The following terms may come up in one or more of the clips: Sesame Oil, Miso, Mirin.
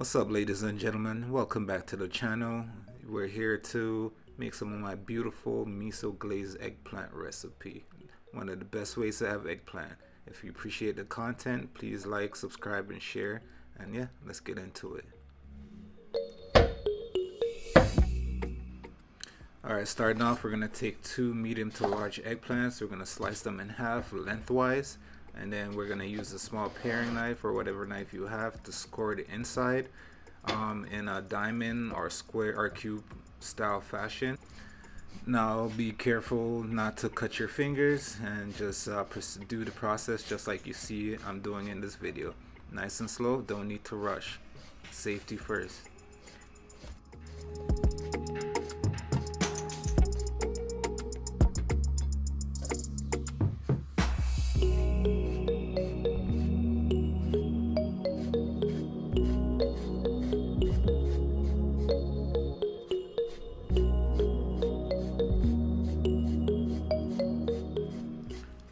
What's up, ladies and gentlemen? Welcome back to the channel. We're here to make some of my beautiful miso glazed eggplant recipe. One of the best ways to have eggplant. If you appreciate the content, please like, subscribe, and share. And yeah, let's get into it. Alright, starting off, we're going to take two medium to large eggplants. We're going to slice them in half lengthwise. And then we're going to use a small paring knife or whatever knife you have to score the inside in a diamond or square or cube style fashion. Now be careful not to cut your fingers and just do the process just like you see I'm doing in this video. Nice and slow, don't need to rush. Safety first.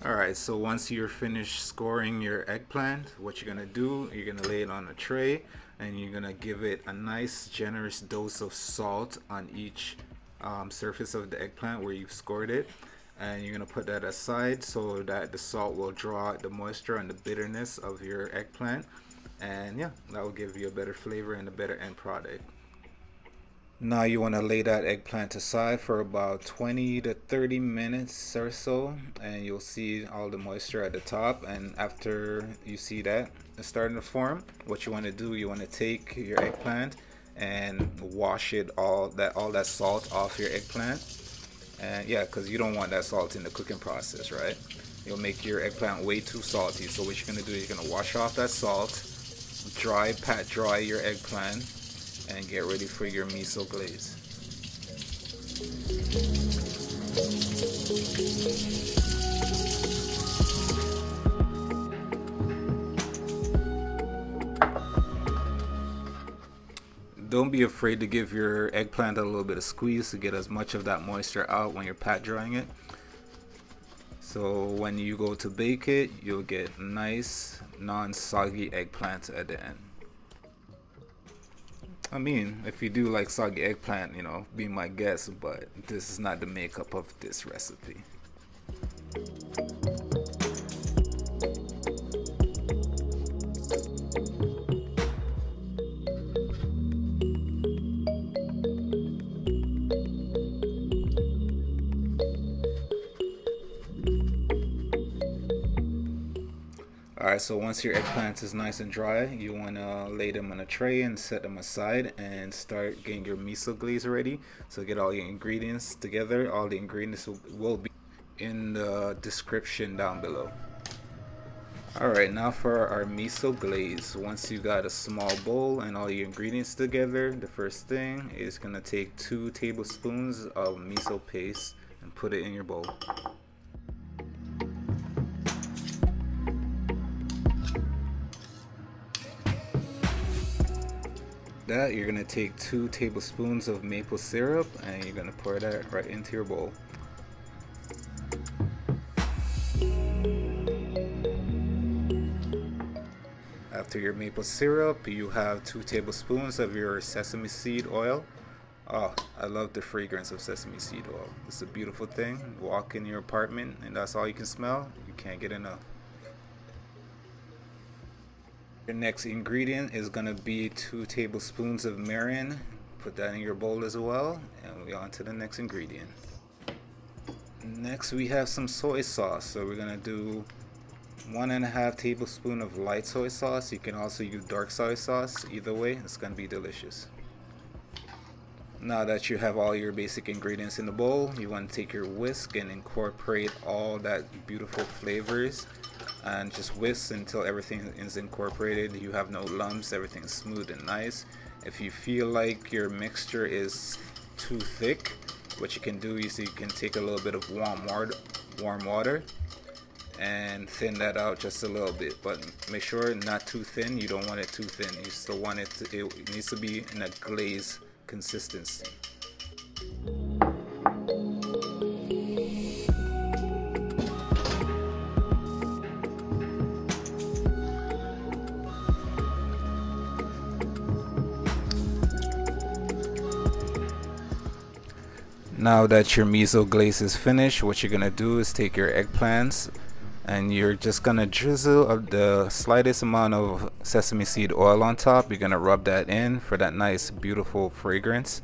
Alright, so once you're finished scoring your eggplant, what you're going to do, you're going to lay it on a tray and you're going to give it a nice generous dose of salt on each surface of the eggplant where you've scored it. And you're going to put that aside so that the salt will draw out the moisture and the bitterness of your eggplant. And yeah, that will give you a better flavor and a better end product. Now you want to lay that eggplant aside for about 20 to 30 minutes or so, and you'll see all the moisture at the top, and after you see that it's starting to form, what you want to do, you want to take your eggplant and wash it all that salt off your eggplant. And yeah, because you don't want that salt in the cooking process, right? You'll make your eggplant way too salty. So what you're going to do is you're going to wash off that salt, pat dry your eggplant, and get ready for your miso glaze. Don't be afraid to give your eggplant a little bit of squeeze to get as much of that moisture out when you're pat drying it. So when you go to bake it, you'll get nice, non-soggy eggplants at the end. I mean, if you do like soggy eggplant, you know, be my guest, but this is not the makeup of this recipe. Alright, so once your eggplants is nice and dry, you want to lay them on a tray and set them aside and start getting your miso glaze ready. So get all your ingredients together. All the ingredients will be in the description down below. Alright, now for our miso glaze. Once you got a small bowl and all your ingredients together, the first thing is going to take 2 tablespoons of miso paste and put it in your bowl. That you're gonna take 2 tablespoons of maple syrup and you're gonna pour that right into your bowl. After your maple syrup, you have 2 tablespoons of your sesame seed oil. Oh, I love the fragrance of sesame seed oil. It's a beautiful thing. Walk in your apartment and that's all you can smell. You can't get enough. Your next ingredient is going to be 2 tablespoons of mirin. Put that in your bowl as well, and we're on to the next ingredient. Next we have some soy sauce, so we're going to do 1.5 tablespoons of light soy sauce. You can also use dark soy sauce, either way it's going to be delicious. Now that you have all your basic ingredients in the bowl, you want to take your whisk and incorporate all that beautiful flavors. And just whisk until everything is incorporated. You have no lumps, everything's smooth and nice. If you feel like your mixture is too thick, what you can do is you can take a little bit of warm water and thin that out just a little bit, but make sure not too thin. You don't want it too thin. You still want it to, it needs to be in a glaze consistency. Now that your miso glaze is finished, what you're gonna do is take your eggplants and you're just gonna drizzle of the slightest amount of sesame seed oil on top. You're gonna rub that in for that nice beautiful fragrance,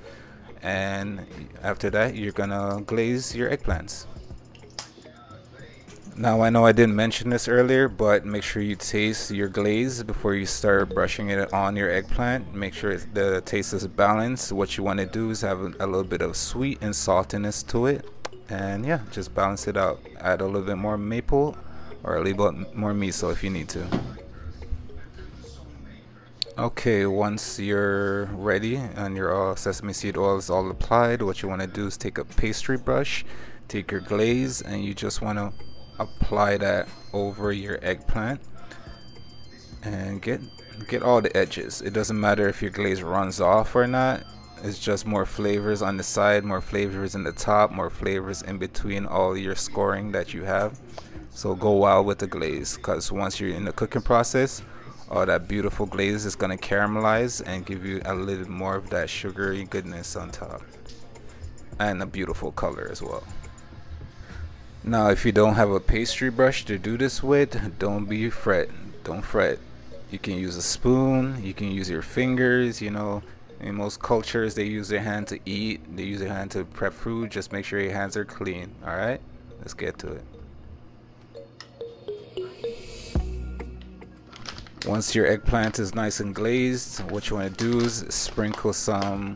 and after that you're gonna glaze your eggplants. Now I know I didn't mention this earlier, but make sure you taste your glaze before you start brushing it on your eggplant. Make sure the taste is balanced. What you want to do is have a little bit of sweet and saltiness to it, and yeah, just balance it out. Add a little bit more maple or a little bit more miso if you need to. Okay, once you're ready and your sesame seed oil is all applied, what you want to do is take a pastry brush, take your glaze, and you just want to apply that over your eggplant and get all the edges. It doesn't matter if your glaze runs off or not. It's just more flavors on the side, more flavors in the top, more flavors in between all your scoring that you have. So go wild with the glaze, because once you're in the cooking process, all that beautiful glaze is going to caramelize and give you a little more of that sugary goodness on top, and a beautiful color as well. Now if you don't have a pastry brush to do this with, don't fret. You can use a spoon, you can use your fingers. You know, in most cultures they use their hand to eat, they use their hand to prep food. Just make sure your hands are clean. Alright, let's get to it. Once your eggplant is nice and glazed, what you want to do is sprinkle some.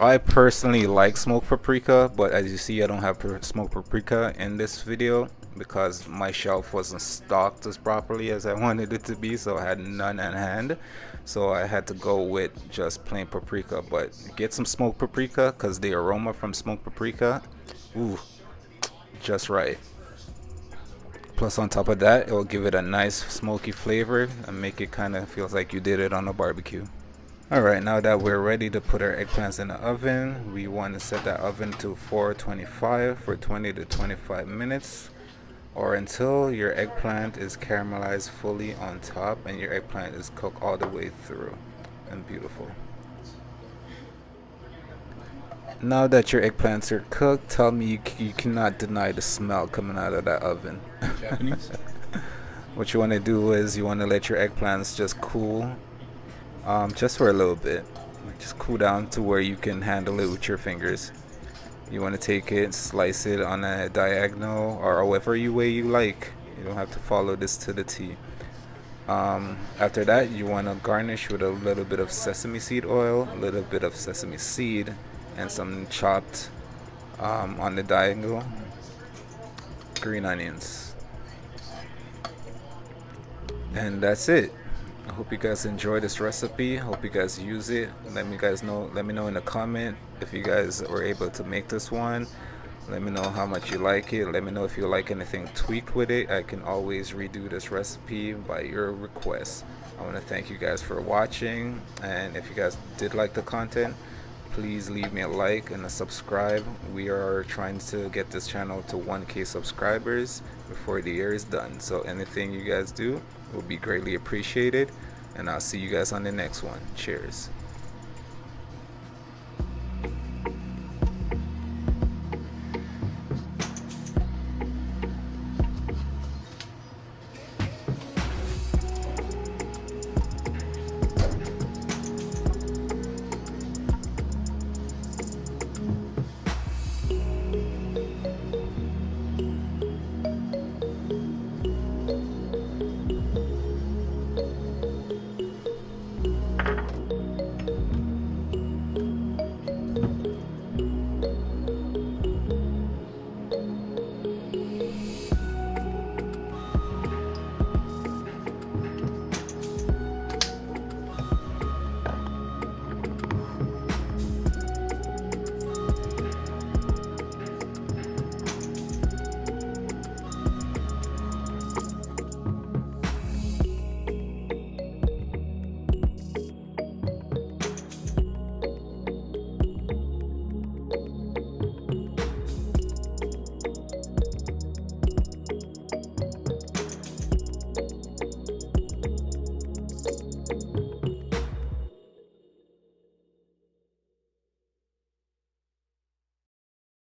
I personally like smoked paprika, but as you see I don't have smoked paprika in this video because my shelf wasn't stocked as properly as I wanted it to be, so I had none at hand, so I had to go with just plain paprika. But get some smoked paprika, because the aroma from smoked paprika, ooh, just right. Plus on top of that, it will give it a nice smoky flavor and make it kind of feels like you did it on a barbecue. Alright, now that we're ready to put our eggplants in the oven, we want to set that oven to 425 for 20 to 25 minutes, or until your eggplant is caramelized fully on top and your eggplant is cooked all the way through and beautiful. Now that your eggplants are cooked, tell me you cannot deny the smell coming out of that oven. Japanese. What you want to do is you want to let your eggplants just cool. Just for a little bit, just cool down to where you can handle it with your fingers. You want to take it, slice it on a diagonal or however way you like. You don't have to follow this to the T. After that, you want to garnish with a little bit of sesame seed oil, a little bit of sesame seed, and some chopped on the diagonal green onions. And that's it. I hope you guys enjoy this recipe. Hope you guys use it. Let me know in the comment if you guys were able to make this one. Let me know how much you like it. Let me know if you like anything tweaked with it. I can always redo this recipe by your request. I want to thank you guys for watching, and if you guys did like the content, please leave me a like and a subscribe. We are trying to get this channel to 1K subscribers before the year is done, so anything you guys do will be greatly appreciated, and I'll see you guys on the next one. Cheers.